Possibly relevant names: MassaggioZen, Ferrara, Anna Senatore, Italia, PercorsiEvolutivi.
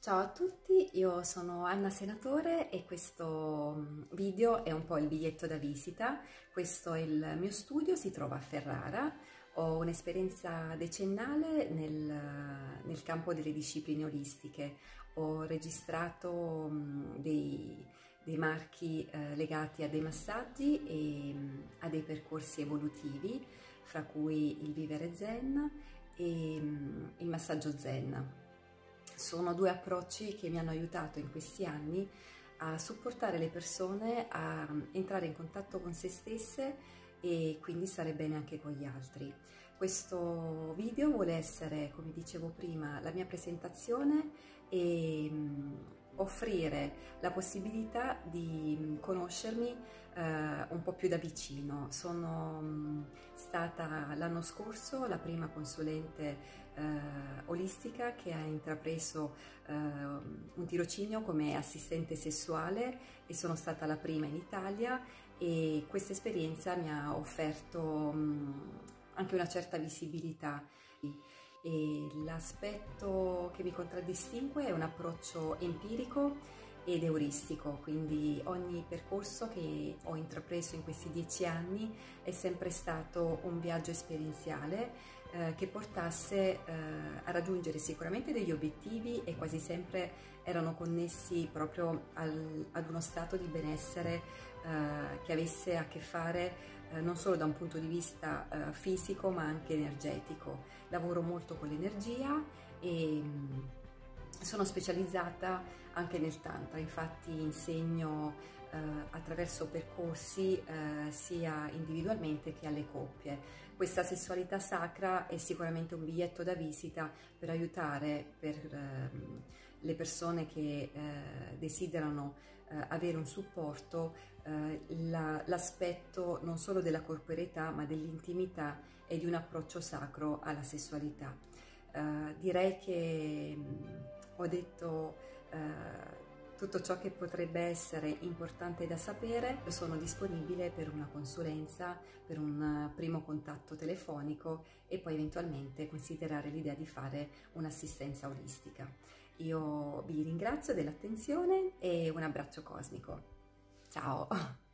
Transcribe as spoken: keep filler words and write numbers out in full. Ciao a tutti, io sono Anna Senatore e questo video è un po' il biglietto da visita. Questo è il mio studio, si trova a Ferrara. Ho un'esperienza decennale nel, nel campo delle discipline olistiche. Ho registrato dei, dei marchi eh, legati a dei massaggi e a dei percorsi evolutivi, fra cui il vivere zen e il massaggio zen. Sono due approcci che mi hanno aiutato in questi anni a supportare le persone a entrare in contatto con se stesse e quindi stare bene anche con gli altri. Questo video vuole essere, come dicevo prima, la mia presentazione e offrire la possibilità di conoscermi eh, un po' più da vicino. Sono mh, stata l'anno scorso la prima consulente eh, olistica che ha intrapreso eh, un tirocinio come assistente sessuale e sono stata la prima in Italia, e questa esperienza mi ha offerto mh, anche una certa visibilità. L'aspetto che mi contraddistingue è un approccio empirico ed euristico, quindi ogni percorso che ho intrapreso in questi dieci anni è sempre stato un viaggio esperienziale eh, che portasse eh, a raggiungere sicuramente degli obiettivi, e quasi sempre erano connessi proprio al, ad uno stato di benessere eh, che avesse a che fare Eh, non solo da un punto di vista eh, fisico ma anche energetico. Lavoro molto con l'energia e mh, sono specializzata anche nel tantra, infatti insegno eh, attraverso percorsi eh, sia individualmente che alle coppie. Questa sessualità sacra è sicuramente un biglietto da visita per aiutare per, eh, le persone che eh, desiderano avere un supporto, eh, l'aspetto la, non solo della corporeità ma dell'intimità e di un approccio sacro alla sessualità. Eh, direi che mh, ho detto eh, tutto ciò che potrebbe essere importante da sapere. Sono disponibile per una consulenza, per un primo contatto telefonico e poi eventualmente considerare l'idea di fare un'assistenza olistica. Io vi ringrazio dell'attenzione e un abbraccio cosmico. Ciao!